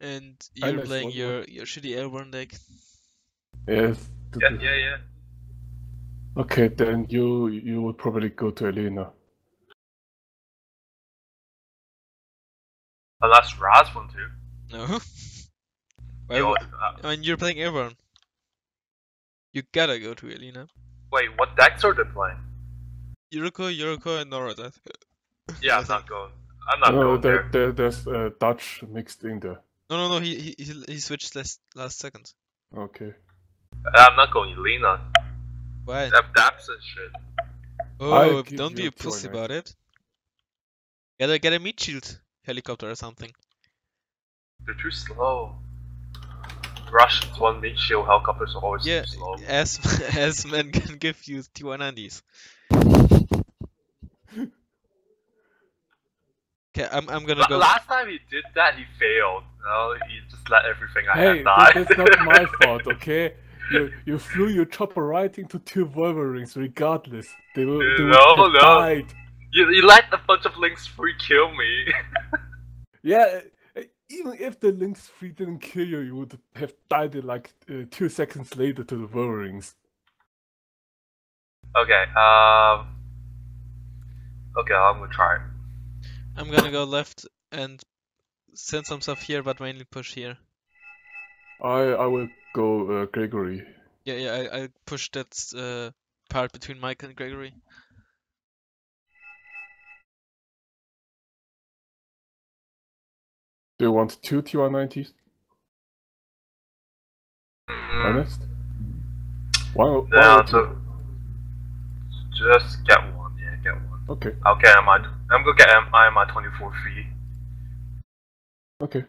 And you're playing your shitty Airborne deck. Yes. Yeah. Okay, then you would probably go to Elena. Unless Razman too. No. When you're playing Airborne, you gotta go to Elena. Wait, what decks are they playing? Yuriko, and Nora. Yeah, I'm not going there. There's Dutch mixed in there. No, he switched last second. Okay. I'm not going Elena. Why? Daps and shit. Oh, don't be a pussy about it. Get a meat shield helicopter or something. They're too slow. Russians want meat shield helicopters are always too slow. Yeah, as men can give you TY90s. Okay, I'm gonna go. Last time he did that, he failed. No, he just let everything I had die. Hey, that's not my fault, okay? You flew your chopper right into two Wolverines, regardless. They died. You let a bunch of Lynx 3 kill me. Yeah, even if the Lynx 3 didn't kill you, you would have died like 2 seconds later to the Wolverines. Okay, okay, I'm gonna try it. I'm gonna go left and send some stuff here, but mainly push here. I will go Gregory. Yeah, I push that part between Mike and Gregory. Do you want two TY90s? Ernest? One? No, two. Just get one. Yeah, get one. Okay. Okay, I'm gonna get IMI 24 feet. Okay.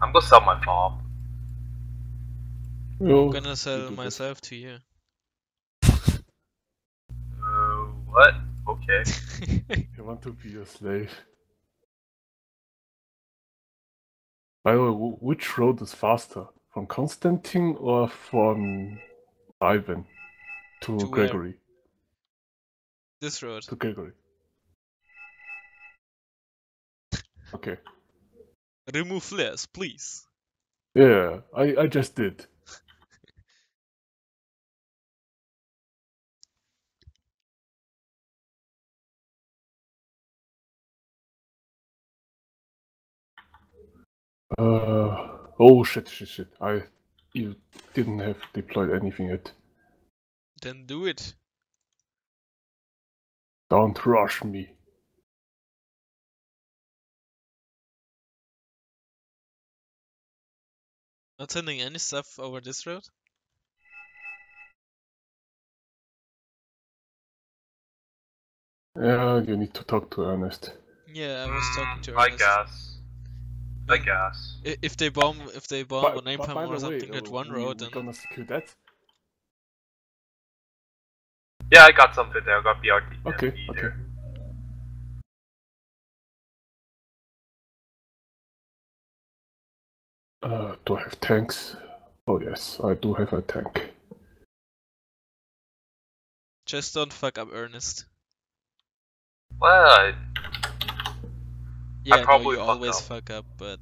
I'm gonna sell my farm. I'm gonna sell myself to you. What? Okay. I want to be a slave. By the way, which road is faster? From Constantine or from Ivan? To Gregory. Where? This road. To Gregory. Okay. Remove flares, please. Yeah, I just did. Oh shit. You didn't have deployed anything yet. Then do it. Don't rush me. Not sending any stuff over this road? Yeah, you need to talk to Ernest. Yeah, I was talking to Ernest. I guess. If they bomb, or name him or something at one road, then gonna secure that. Yeah, I got something there. I got BRT. Okay. There. Do I have tanks? Oh yes, I do have a tank. Just don't fuck up Ernest. Well, yeah, I probably always fuck up, but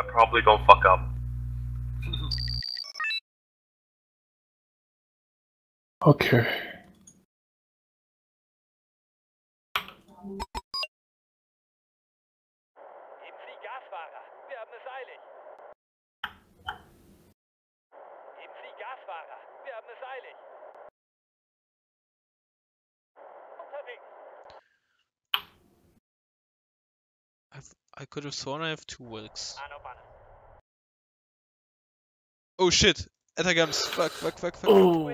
I probably don't fuck up. Okay. I could have sworn I have 2 works. Oh shit! Attacams! Fuck. Oh.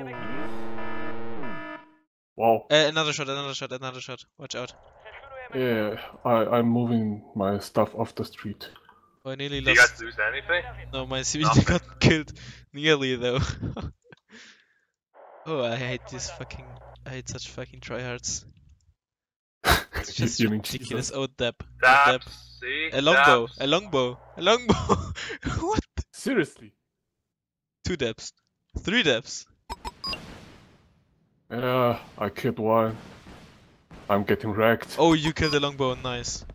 Wow. Another shot. Watch out. Yeah, I'm moving my stuff off the street. Oh, I nearly lost. Did you guys lose anything? No, my CV got killed. Nearly though. Oh, I hate this fucking. I hate such fucking tryhards. It's just ridiculous. Oh, dab. See? A longbow. What? Seriously? 2 dabs. 3 dabs. I killed one. I'm getting wrecked. Oh, you killed a longbow. Nice.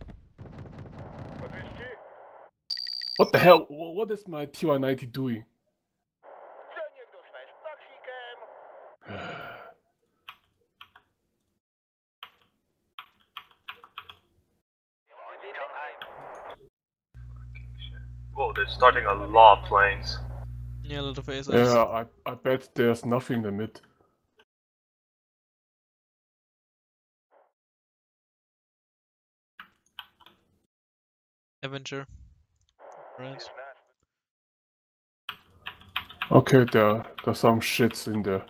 What the hell? What is my TY90 doing? Whoa, they're starting a lot of planes. Yeah, a lot of ASIs. Yeah, I bet there's nothing in it. Avenger. Right. Okay, there's some shits in there.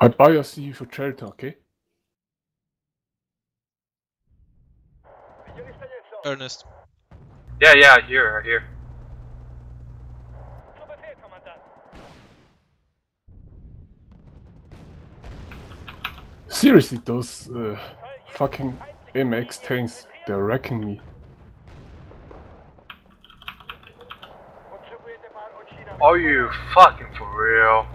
I buy a CV for Sheraton, okay? Ernest. Yeah, I hear. Seriously, those fucking AMX tanks, they're wrecking me. Are you fucking for real?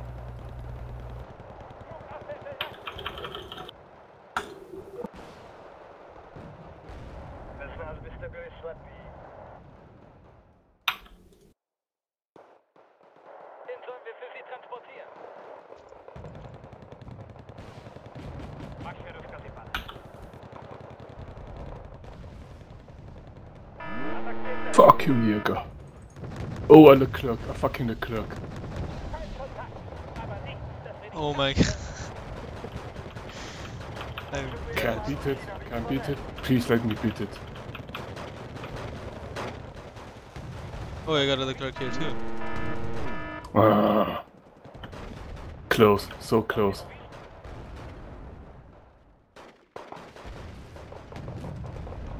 Fuck you, Yuriko. Oh, a fucking Leclerc. Oh my god. Can't beat it. Please let me beat it. Oh, I got a Leclerc here too. Ah. Close, so close.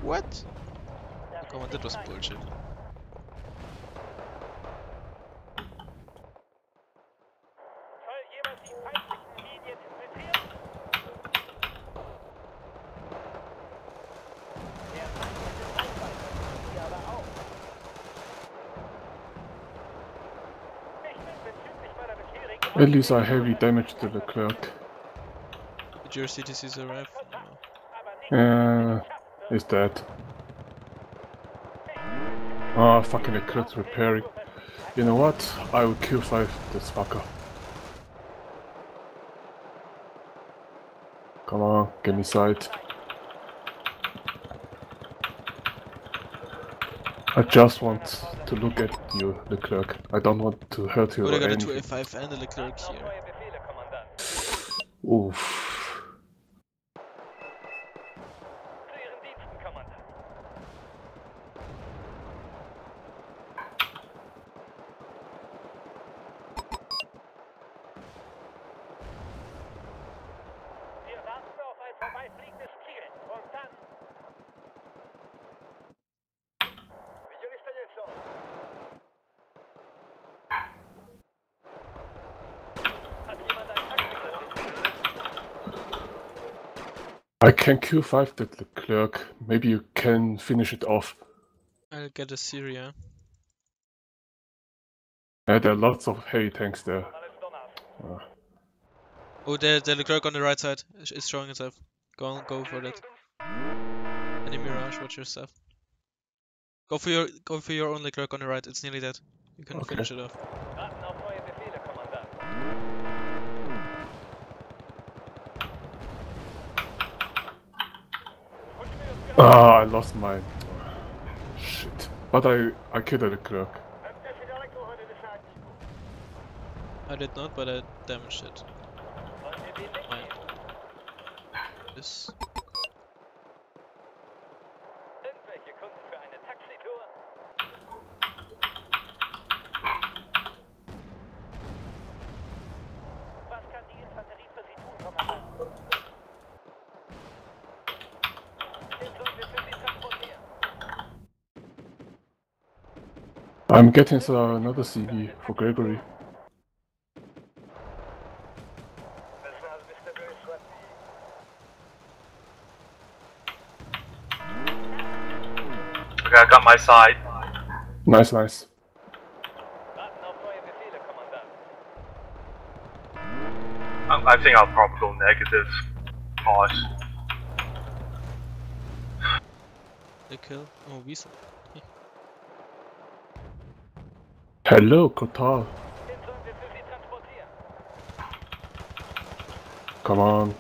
What? Comment, that was bullshit. At least I heavy damage to the clerk. Did your CTCs arrive? No. Is that? Ah, fucking the clerk's repairing. You know what? I will Q5 this fucker. Come on, give me sight. I just want to look at you, Leclerc. I don't want to hurt you. Well, I got a 2A5 and a Leclerc here. Oof. I can Q5 that Leclerc. Maybe you can finish it off. I'll get a Syria. Yeah, there are lots of heavy tanks there. Oh, the Leclerc on the right side is showing itself. Go for that. Any Mirage, watch yourself. Go for your own Leclerc on the right. It's nearly dead. You can finish it off. Ah, I lost mine. Shit. But I killed the Leclerc. I did not, but I damaged it. Mine. This. I'm getting another CV for Gregory. I got my side. Nice, nice. I think I'll probably go negative. Nice. The kill? Oh, we saw. Hello, Qatar. Come on.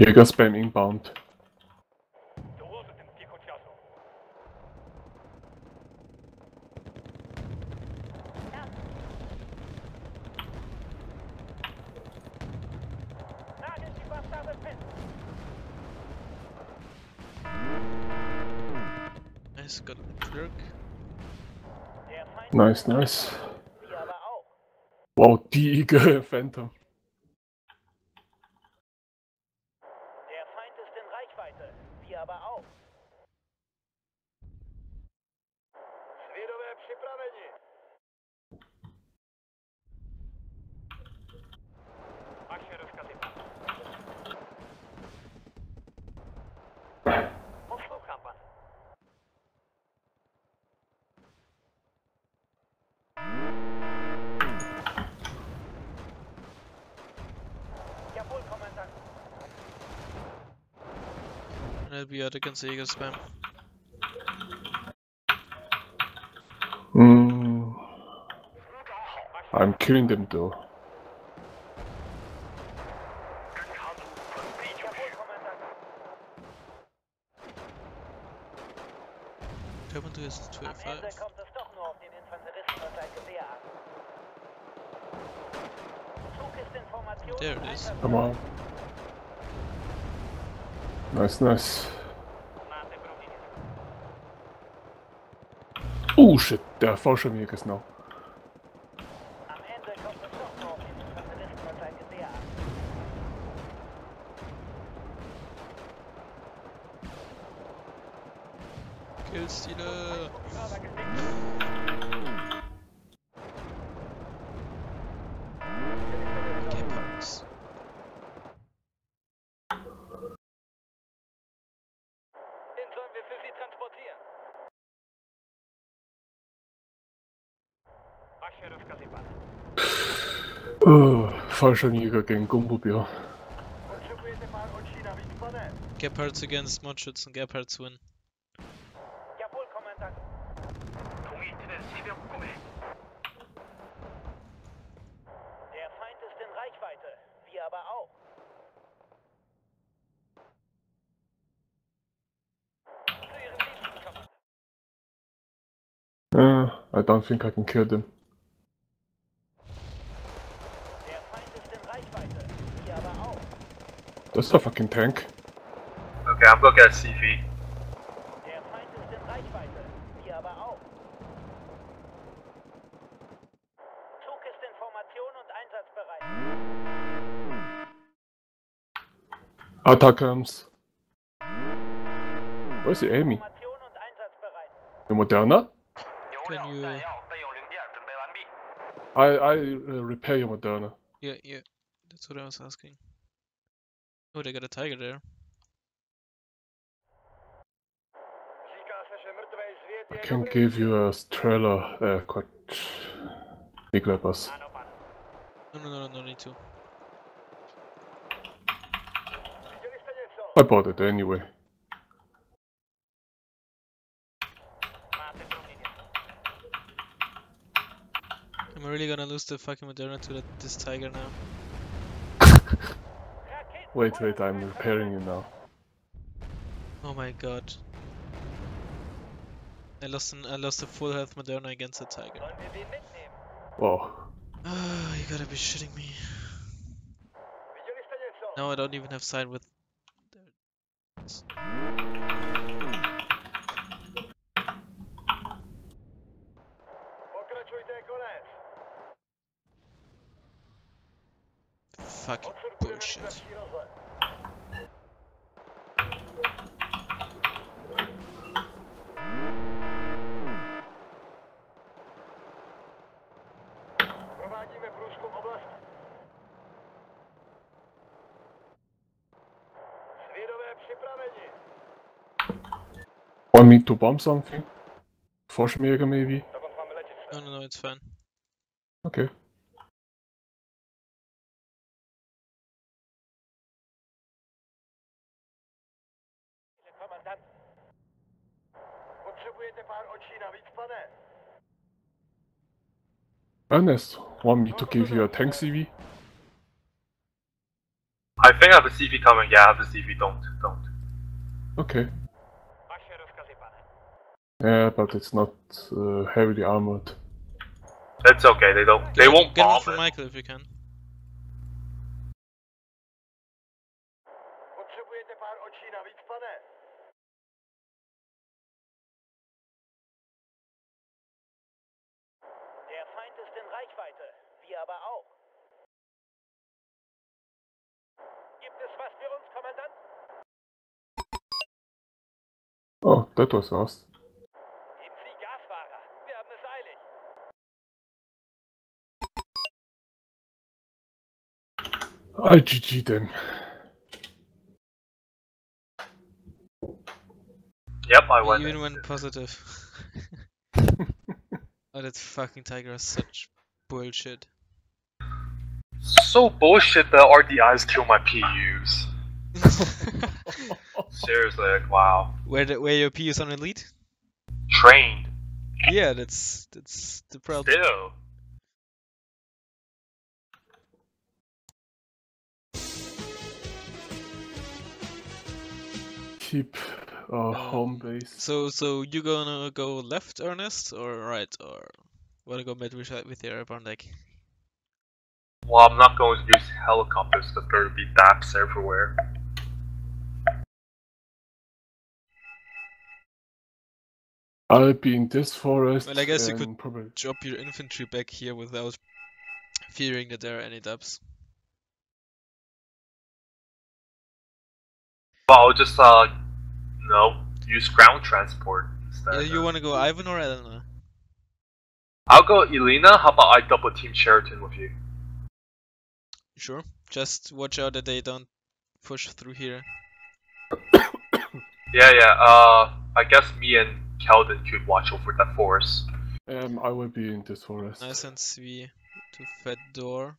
Jäger spam inbound. Nice, got a jerk. Nice, nice. Wow, die Eagle Phantom. Wie hat der ganze Jäger Spam? I'm killing them though. Terminal ist 2A5. Am Ende kommt es doch nur auf den Infanteristen und ein Gewehr an. There it is. Come on. Nice, nice. Oh shit, der Fallschirmjäger ist noch. Am Ende kommt es doch noch auf den Infanteristen und ein Gewehr an. Killstile! Gepards. Den sollen wir für sie transportieren. Oh, Fallschirmjäger gegen Gumbobier. Gepards against Motschützen, Gepards win. I don't think I can kill them. That's a fucking tank. Okay, I'm gonna get a CV. Attack comes. Where's the Amy? The Moderna? Can you... I repair your Moderna. Yeah, yeah. That's what I was asking. Oh, they got a tiger there. I can give you a Strela, quite... big weapons. No need to. I bought it anyway. I'm really gonna lose the fucking Moderna to this tiger now. wait, I'm repairing you now. Oh my god. I lost a full health Moderna against the tiger. Whoa. Oh, you gotta be shitting me. Now I don't even have side with... Fucking bullshit. Want me to bomb something? Force mega maybe? No, it's fine. Okay. Ernest, want me to give you a tank CV? I think I have a CV coming, yeah, I have a CV, don't. Okay. Yeah, but it's not heavily armored. That's okay, they won't bomb it. Get one for Michael if you can. Oh, that was fast. I GG them. Yep, I won. You even went positive. Oh, that fucking tiger is such bullshit. So bullshit that RDIs kill my PUs. Seriously, like, wow. Where your PUs on elite? Trained. Yeah, that's the problem. Still. Keep our home base. So you gonna go left, Ernest, or right, or wanna go mid with the airborne deck? Well, I'm not going to use helicopters because there will be DAPs everywhere. I'll be in this forest. Well, I guess you could probably drop your infantry back here without fearing that there are any DAPs. Well, I'll just, use ground transport instead. Yeah, you wanna go Ivan or Elena? I'll go Elena, how about I double team Sheraton with you? Sure, just watch out that they don't push through here. I guess me and Keldon could watch over that forest. I will be in this forest. Nice and CV to Fedor.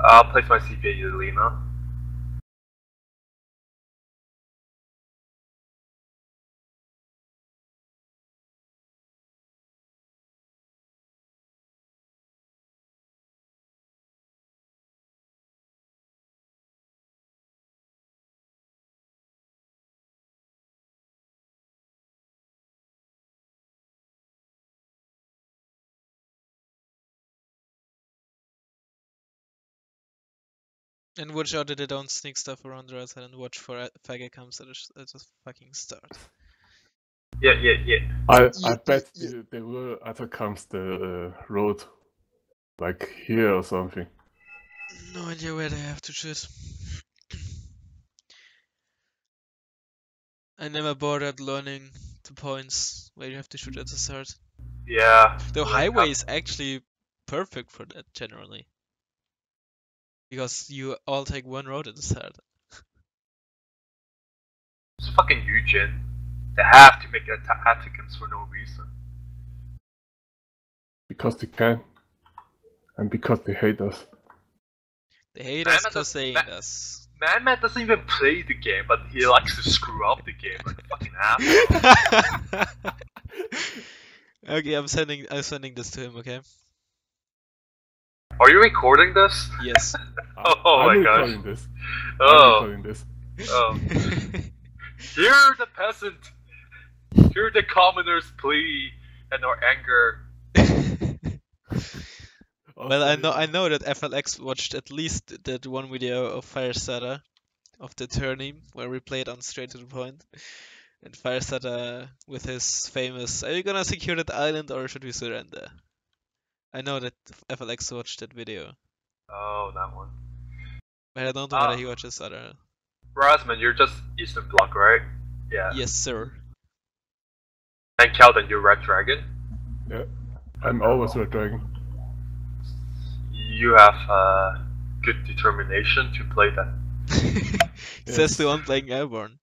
I'll place my CPA, Elena. And watch out that they don't sneak stuff around the right side, and watch for Faggot comes at a fucking start. Yeah. I bet they will atacms the road, like here or something. No idea where they have to choose. I never bothered learning the points where you have to shoot at the start. Yeah. The highway is actually perfect for that generally. Because you all take one road at the start. It's fucking Eugene. They have to make attackants for no reason. Because they can. And because they hate us. They hate us because they hate us. Madman doesn't even play the game, but he likes to screw up the game like a fucking asshole. Okay, I'm sending this to him, okay? Are you recording this? Yes. Oh my gosh. I'm recording this. Hear the peasant. Hear the commoner's plea and our anger. Well, I know that FLX watched at least that one video of Firestarter, of the tourney where we played on straight to the point. And Firestarter with his famous, "Are you gonna secure that island or should we surrender?" I know that FLX watched that video. Oh, that one. But I don't know whether he watches other. Razman, you're just Eastern Bloc, right? Yeah. Yes, sir. And Keldon, you're Red Dragon? Yeah. I'm always Red Dragon. You have good determination to play that It's still one playing Airborne.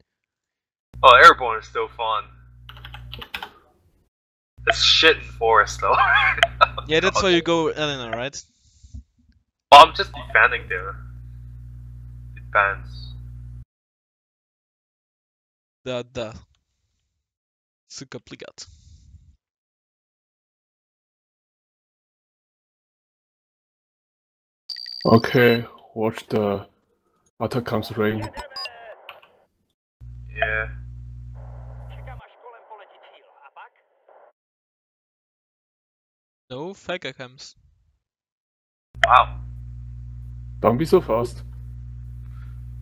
Oh, Airborne is still fun. It's shit in Forest though. Yeah, that's why you go Elena, right? Well, I'm just defending there. Depends. Да. Сука, плигат. Okay, watch the water comes rain. Yeah. No Faker comes. Wow. Don't be so fast.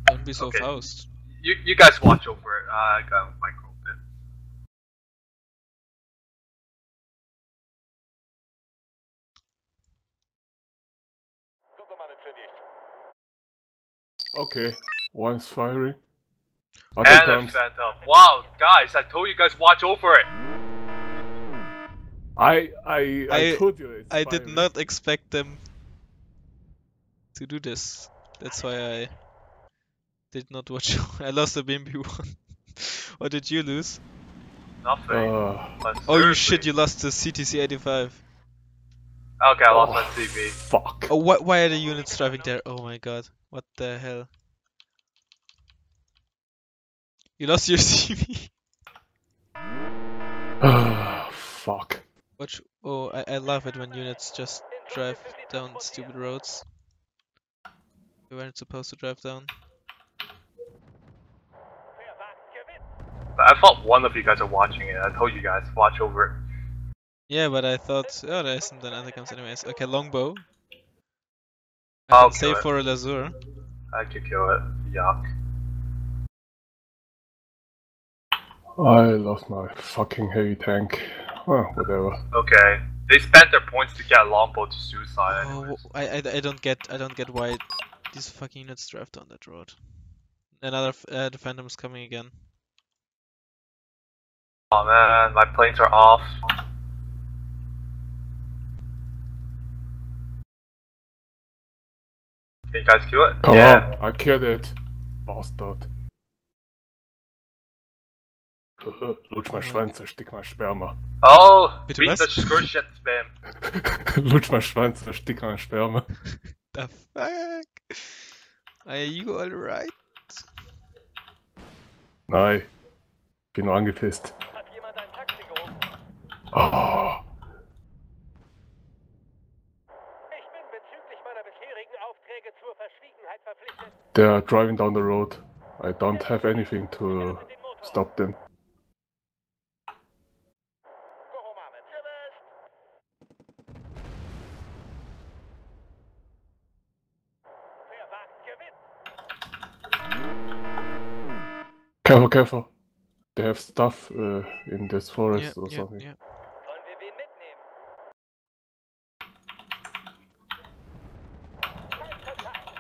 Don't be so fast. You guys watch over it. I got my micro bit. Okay, one's firing. Other and a Phantom. Wow, guys! I told you guys watch over it. I told you it's I did not expect them to do this. That's why I did not watch. I lost the BMB one. What did you lose? Nothing. Oh, you shit! You lost the CTC 85. Okay, I lost my CV. Fuck. Oh, why are the units driving there? Oh my god! What the hell? You lost your CV. Ah, fuck. Watch. Oh, I love it when units just drive down stupid roads. They weren't supposed to drive down. I thought one of you guys are watching it. I told you guys, watch over it. Yeah, but I thought, oh, there isn't an anti-comes anyways. Okay, longbow. I'll save for a Lazur. I could kill it. Yuck. I lost my fucking heavy tank. Oh, whatever. Okay, they spent their points to get a longbow to suicide. Oh, I don't get why these fucking units drive down that road. Another the Phantom is coming again. Oh man, my planes are off. Can you guys kill it? Come on, I killed it, bastard. Lutsch mal Schwanz, erstick mal Sperma. Oh, bitte was? Lutsch mal Schwanz, erstick mal Sperma. The fuck? Are you alright? Nein. Bin nur angepisst. Hat jemand ein Taktikum? Oh. Ich bin bezüglich meiner bisherigen Aufträge zur Verschwiegenheit verpflichtet. They are driving down the road. I don't have anything to stop them. Careful, careful. They have stuff in this forest or something. Yeah.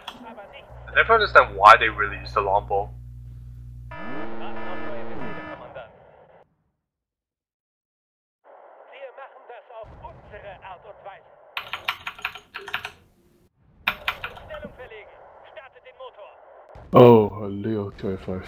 I never understand why they really use the longbow. Oh, a Leo 2A5.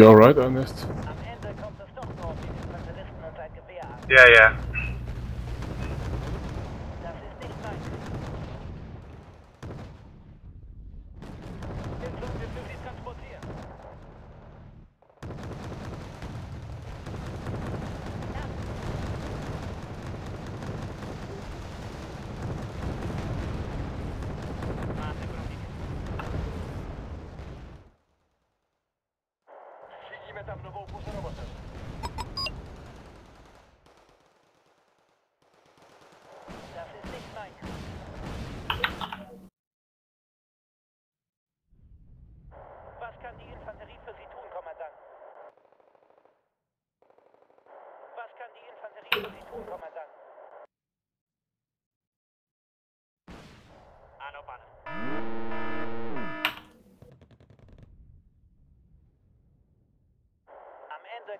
You alright, Ernest? Yeah. transportieren.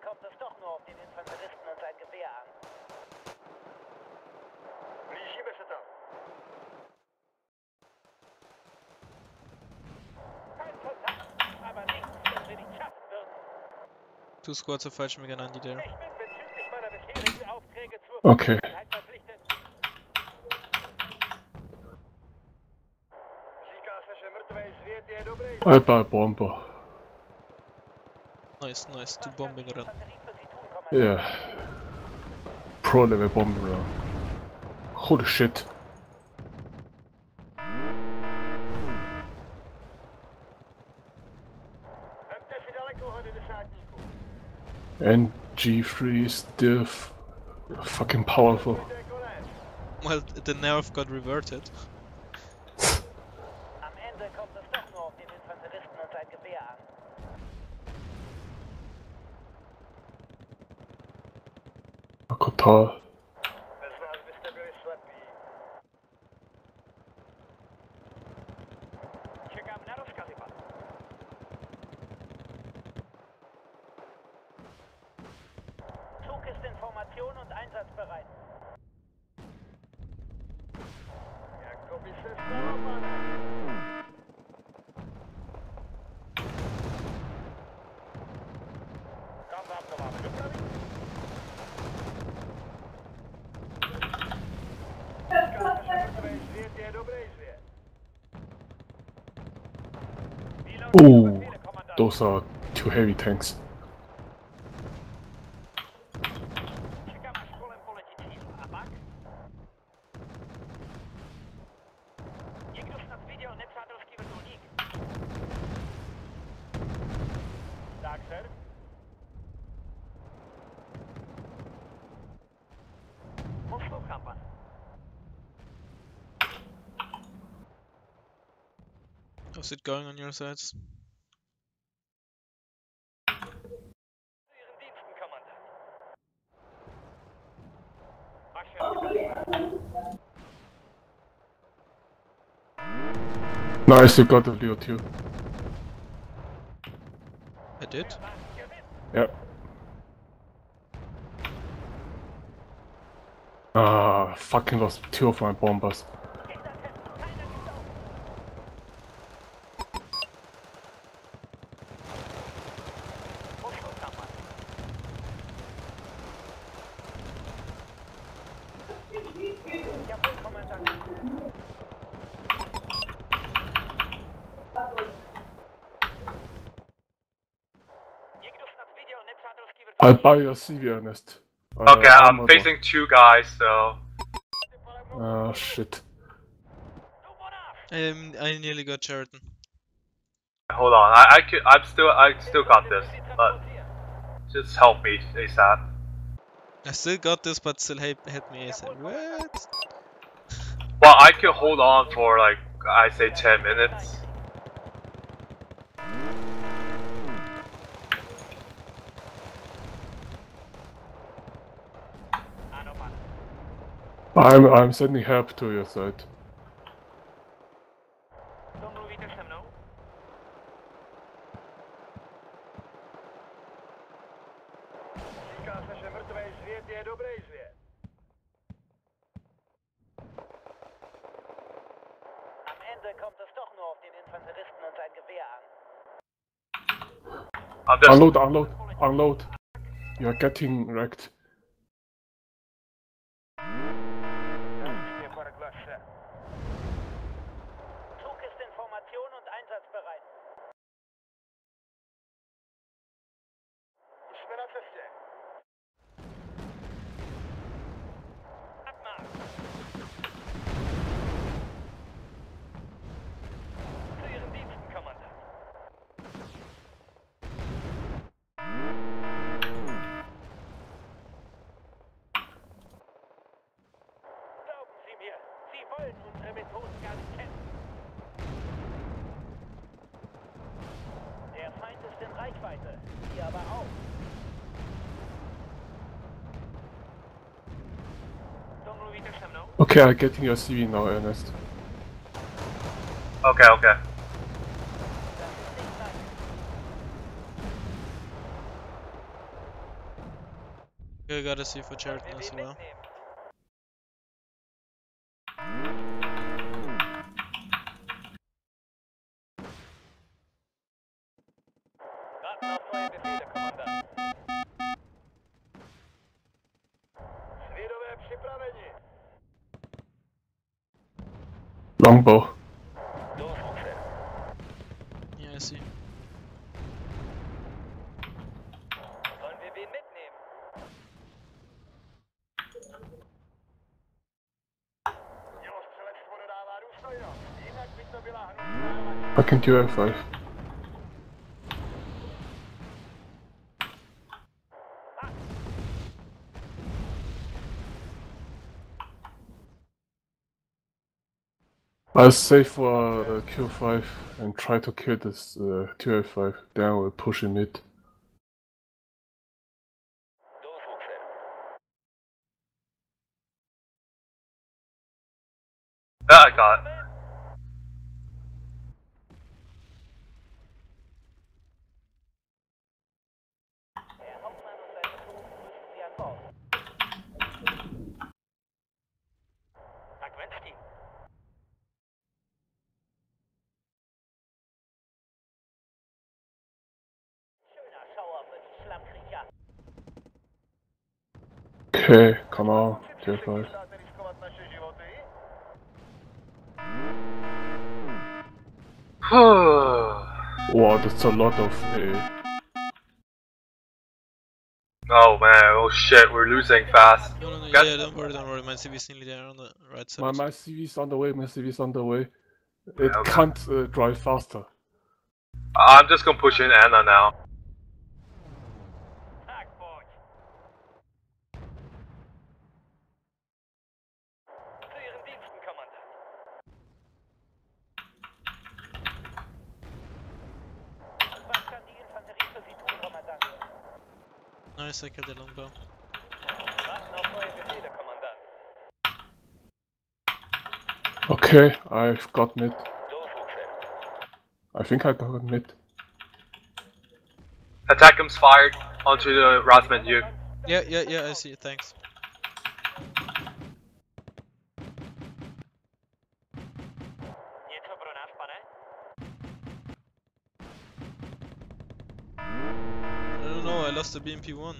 Kommt es doch nur auf den Infanteristen und sein Gewehr an. Kein Kontakt, aber nichts, das wir nicht schaffen würden. Two Squads auf falschem Migranten, die der. Ich bin bezüglich meiner bisherigen Aufträge zur Vergangenheit verpflichtet. Alter Bomber. Nice, nice, two bombing run. Yeah. Pro level bombing run. Holy shit. And G3 is still fucking powerful. Well, the nerf got reverted. Qatar. Zug ist in Formation und einsatzbereit. Oh, those are two heavy tanks. How's it going on your sides? Nice, you got the Leo too. I did? Yep. Ah, fucking lost two of my bombers. I'll buy your CV, Ernest. Okay, I'm facing two guys, so... Oh, shit. I nearly got Sheraton. Hold on, I still got this, but... Just help me ASAP. I still got this, but still hit me ASAP. What? Well, I could hold on for, like, I say 10 minutes. I'm sending help to your side. Unload, unload, unload. You're getting wrecked. Okay, I'm getting your CV now, Ernest. Okay, okay. You gotta see for Sheraton as well. Longbow. Yeah, I see. Sollen wir wen mitnehmen? Back in 2A5. I'll save for Q5 and try to kill this 2A5. Then we'll push in mid. I got it. Okay, come on, J5. Wow, that's a lot of A. Oh man, oh shit, we're losing fast. No, yeah, don't worry, my CV's nearly there on the right side. My CV's on the way, It okay. Can't drive faster. I'm just gonna push in Anna now. I killed the longbow. Okay, I've got mid. I think I got mid. Attack him's fired onto the Razman, you. Yeah, I see it, thanks. The BMP1.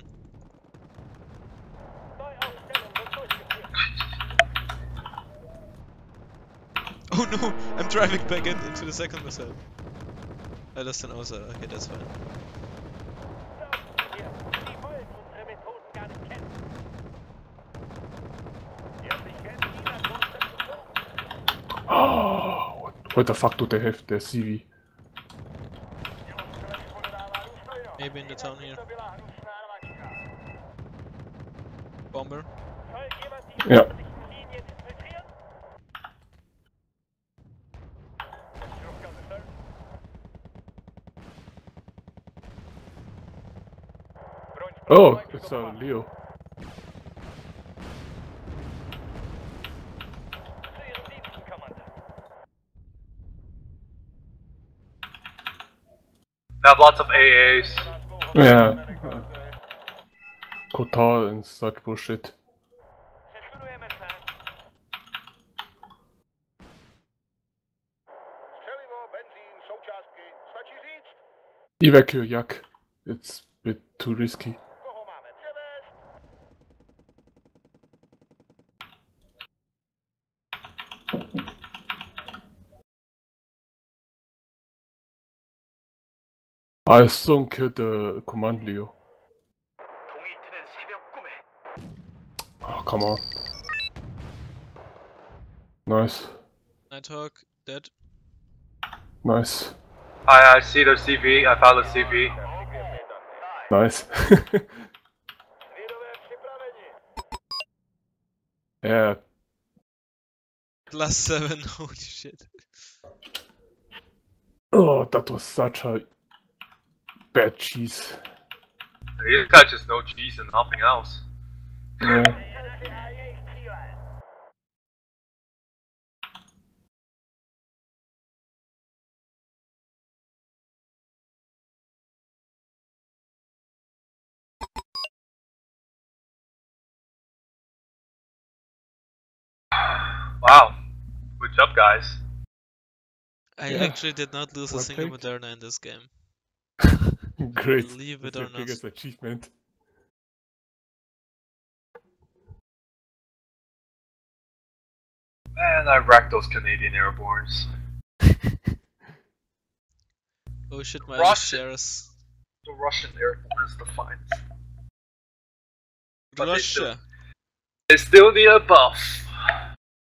Oh no! I'm driving back into the second missile. I lost an OSA. Okay, that's fine. Oh, what the fuck do they have their CV? Maybe in the town here. Bomber. Yeah. Oh, it's a Leo. They have lots of AAs. Yeah. Qatar and such bullshit. Evacuate Yak. It's a bit too risky. I soon killed the command Leo. Oh, come on. Nice. Nighthawk, dead. Nice. I see the CV, I found the CV. Nice. Yeah. Last 7, holy shit. Oh, that was such a bad cheese. This guy just no cheese and nothing else. Yeah. Wow, good job, guys. I actually did not lose a single Moderna in this game. Great. Believe it or not. Biggest achievement. Man, I wrecked those Canadian Airborns. Oh shit, my Russians. The Russian Airborne is the finest. Russia. They still need a buff.